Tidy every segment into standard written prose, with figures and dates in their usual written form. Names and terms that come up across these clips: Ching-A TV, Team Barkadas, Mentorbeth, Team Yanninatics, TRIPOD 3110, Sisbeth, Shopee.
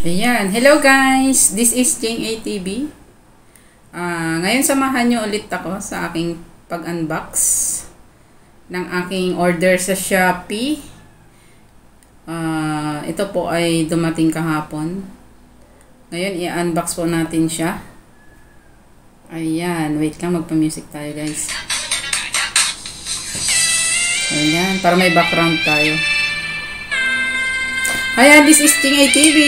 Ayan, hello guys! This is Ching-A TV. Ngayon samahan nyo ulit ako sa aking pag-unbox ng aking order sa Shopee. Ito po ay dumating kahapon. Ngayon i-unbox po natin siya. Ayan, wait lang, magpa-music tayo guys. Ayan, para may background tayo. Ayan, this is Ching-A TV.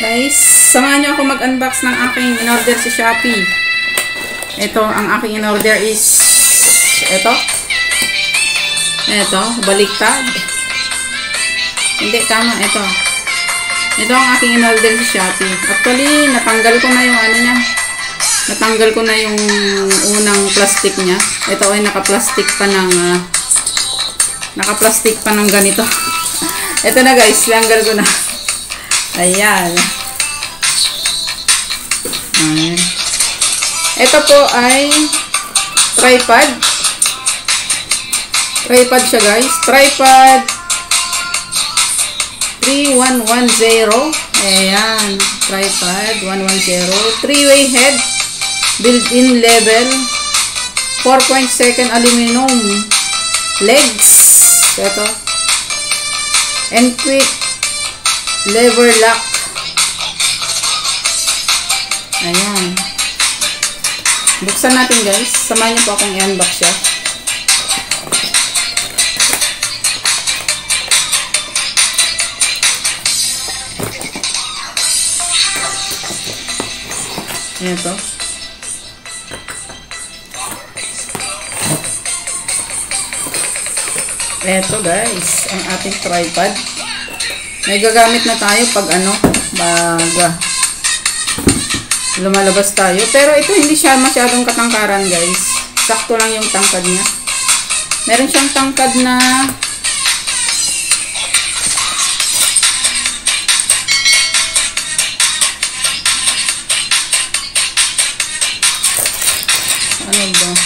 Guys, samahan nyo ako mag-unbox ng aking in-order sa Shopee. Ito, ang aking in-order is ito. Ito, baliktad. Hindi, tama, ito. Ito ang aking in-order sa Shopee. Actually, natanggal ko na yung ano niya. Natanggal ko na yung unang plastic niya. Ito ay naka-plastic pa ng ganito. Ito na guys, langgal ko na. Ayan. Ayan. Ito po ay tripod siya guys. Tripod 3110. Ayan, tripod 110, 3-way head, built-in level, 4.2 aluminum legs. Ito. And quick lever lock. Ayan. Buksan natin guys. Samahan niyo po akong i-unbox siya. Ayan ito. Eto guys, ang ating tripod. May gagamit na tayo pag ano, lumalabas tayo. Pero ito hindi siya masyadong katangkaran guys. Sakto lang yung tangkad niya. Meron siyang tangkad na ano ba?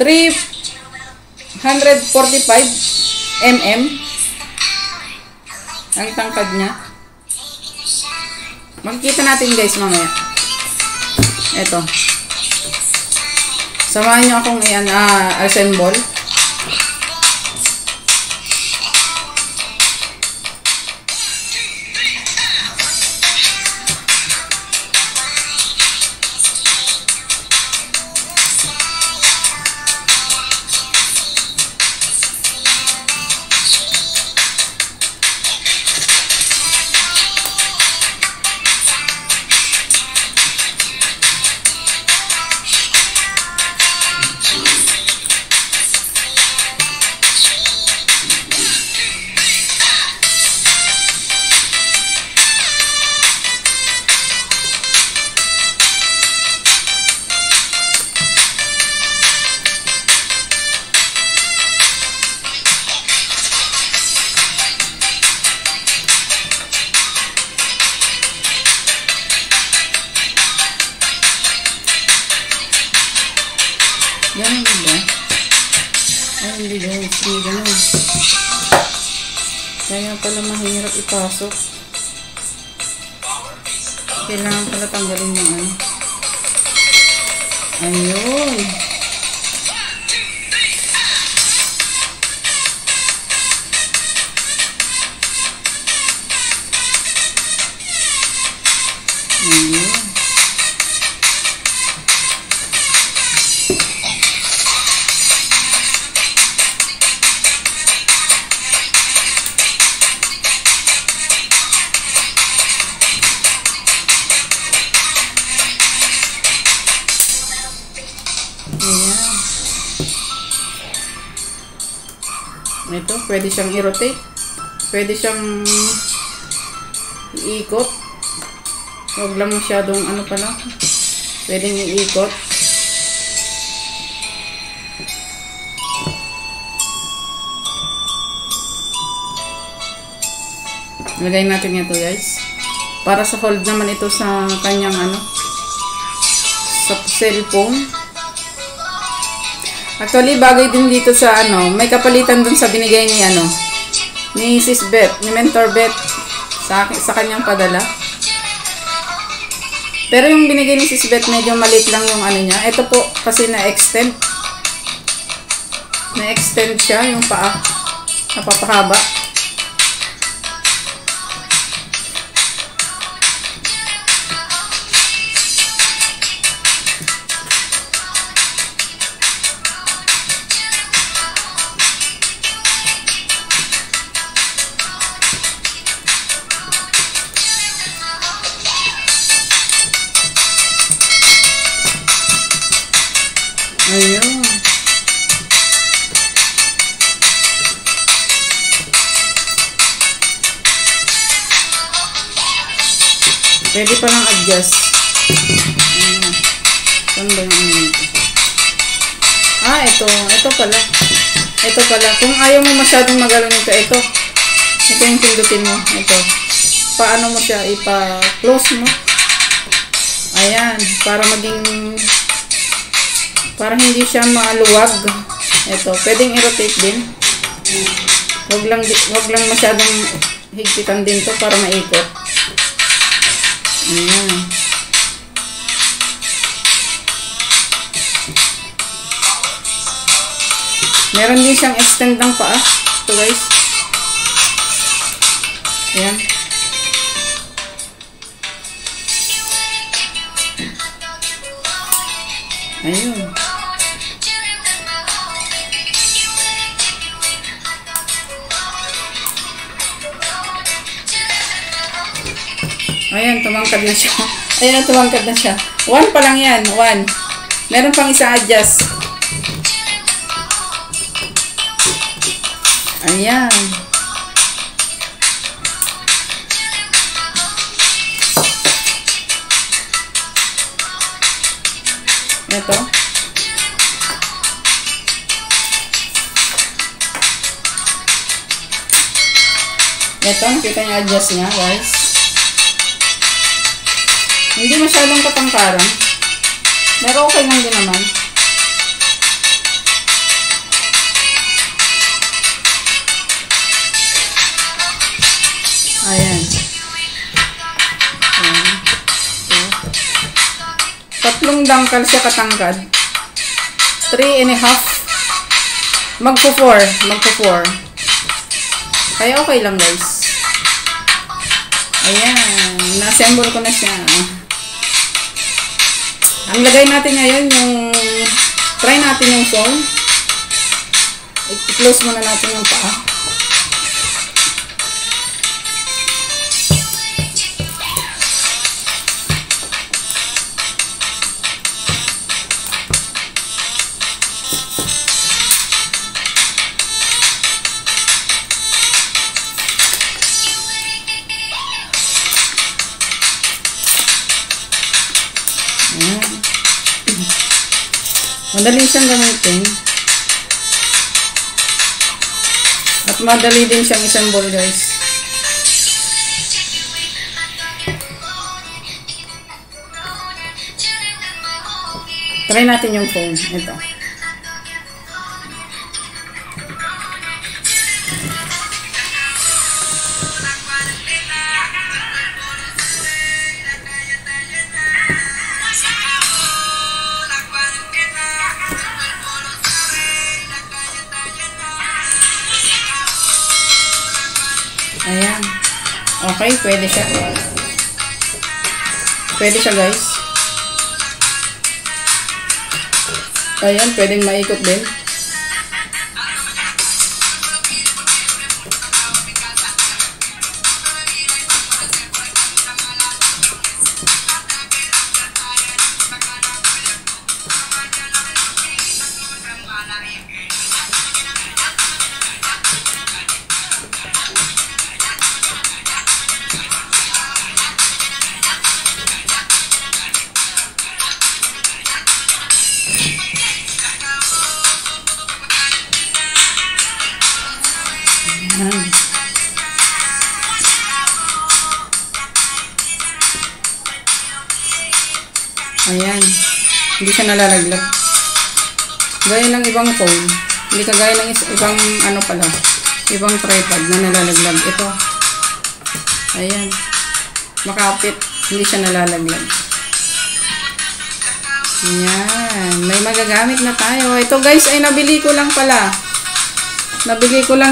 345 mm ang tangkad niya. Makikita natin guys mamaya. Ito. Samahan niyo akong assemble. Ganun ba? Ay, hindi guys. Hindi ganun. Kaya pala mahirap ipasok. Kailangan pala tanggalin mo ano. Ayun. Ayun. Ito, pwede siyang i-rotate. Pwede siyang iikot. Huwag lang masyadong ano pala. Pwedeng iikot. Lagay natin ito guys. Para sa hold naman ito sa kanyang ano. Sa cellphone. Actually, bagay din dito sa ano, may kapalitan dun sa binigay ni ano, ni Sisbeth, ni Mentorbeth sa kanyang padala. Pero yung binigay ni Sisbeth, medyo maliit lang yung ano niya. Ito po, kasi na-extend. Na-extend siya, yung paa. Napapahaba. Ayun. Pwede pa lang adjust. Ayun. Saan ba yung ano nito? Ah, ito. Ito pala. Ito pala. Kung ayaw mo masyadong magalaw nito, ito. Ito yung pindutin mo. Ito. Paano mo siya ipa-close mo? Ayan. Para maging... para hindi siya maaluwag. Ito, pwedeng i-rotate din. Wag lang masyadong higpitan din 'to para maikot. Ayan. Meron din siyang extend ng paa. Ito, guys. Ayan. Ayun. Ayan, tumangkad na siya. Ayan, tumangkad na siya. One pa lang yan. One. Meron pang isang adjust. Ayan. Ito. Ito, nakita niya adjust niya, guys. Hindi masyadong katangkaran. Pero okay lang din naman. Ayan. Ayan. Tatlong dangkal siya katangkad. 3.5. Magpo-4. Magpo-4. Kaya okay lang, guys. Ayan. Na-assemble ko na siya. Ang lagay natin ngayon yung try natin yung phone. I-close muna natin yung paa. Madali siyang gamitin. At madali din siyang i-assemble, guys. Try natin yung phone. Ito. Ayan. Okay, pwede siya. Pwede siya, guys. Ayan, pwedeng maikot din. Ayan. Hindi siya nalalaglag. Gaya ng ibang phone, hindi kagaya ng ibang ano pala, ibang tripod na nalalaglag. Ito, ayan, makapit, hindi siya nalalaglag. Ayan, may magagamit na tayo. Ito guys ay nabili ko lang pala,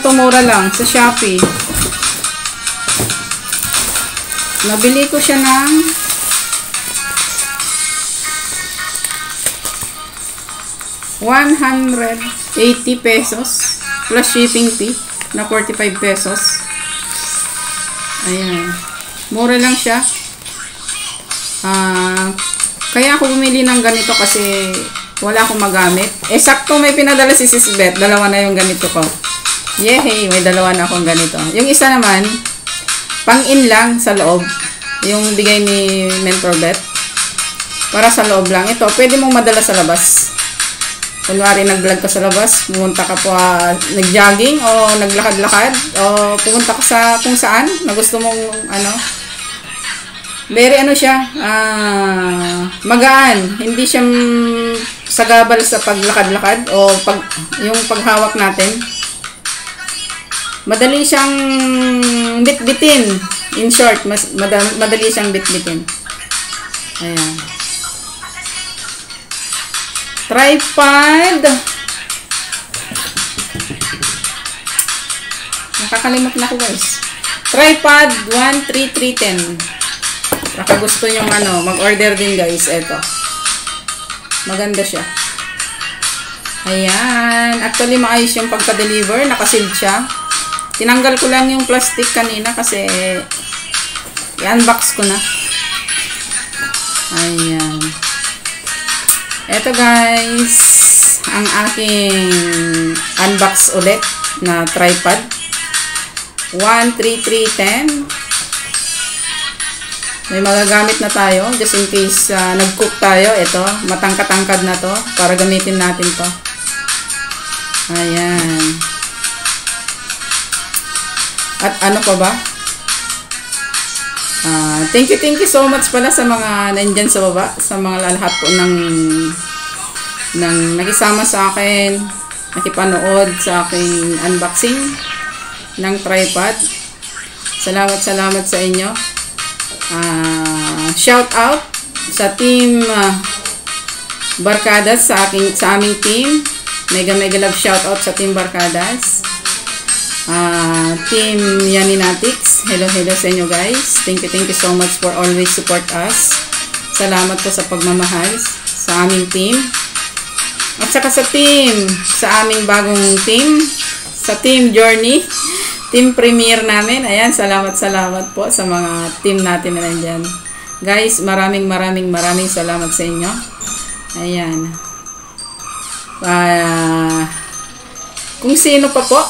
tumura lang sa Shopee. Nabili ko siya ng 180 pesos plus shipping fee na 45 pesos. Ayan. Mura lang siya. Kaya ako bumili ng ganito kasi wala akong magamit. Eh, sakto may pinadala si Sisbeth. Dalawa na yung ganito ko. Yehey! May dalawa na akong ganito. Yung isa naman, pang-in lang sa loob. Yung bigay ni Mentorbeth. Para sa loob lang. Ito, pwede mong madala sa labas. Kunwari nag-vlog ka sa labas, pumunta ka po, nag-jogging o naglakad-lakad o pumunta ka sa kung saan na gusto mong ano. Very ano siya, magaan. Hindi siya sagabal sa paglakad-lakad o yung paghawak natin. Madali siyang bitbitin. In short, madali siyang bitbitin. Ayan. Tripod. Nakakalimot na ako guys. Tripod 13310. Baka gusto nyo ano, mag-order din guys. Eto. Maganda siya. Ayan. Actually maayos yung pagka-deliver. Nakasealed siya. Tinanggal ko lang yung plastic kanina kasi i-unbox ko na. Ayan. Eto guys, ang aking unbox ulit na tripod. 13310. May magagamit na tayo just in case nag-cook tayo. Ito, matangkad-tangkad na to para gamitin natin to. Ayan. At ano pa ba? Thank you so much pala sa mga nandyan sa baba, sa mga lahat po ng nakisama sa akin, nakipanood sa aking unboxing ng tripod. Salamat sa inyo. Shout out sa Team Barkadas, sa aming team. Mega love shout out sa Team Barkadas. Team Yanninatics, hello sa inyo guys. Thank you so much for always support us. Salamat po sa pagmamahal sa aming team. At saka sa aming bagong team, sa Team Journey, Team Premier namin. Ayan, salamat po sa mga team natin na nandyan. Guys, maraming salamat sa inyo. Ayan. Kung sino pa po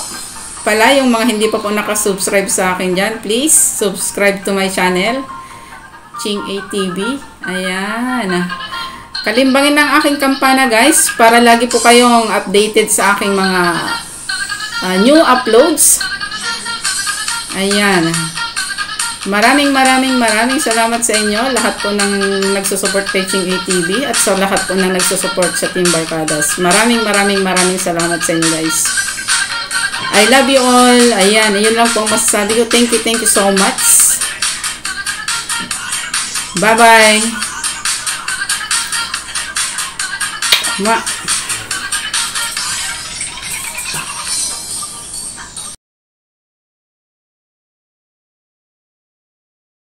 pala, yung mga hindi pa po nakasubscribe sa akin dyan, please subscribe to my channel, Ching-A TV. Ayan. Kalimbangin ng aking kampana guys, para lagi po kayong updated sa aking mga new uploads. Ayan. Maraming salamat sa inyo, lahat po ng nagsusupport kay Ching-A TV at sa lahat po ng nagsusupport sa Team Barkadas. Maraming salamat sa inyo guys. I love you all. Ayan, yun lang po ang masasabi ko. Thank you so much. Bye-bye.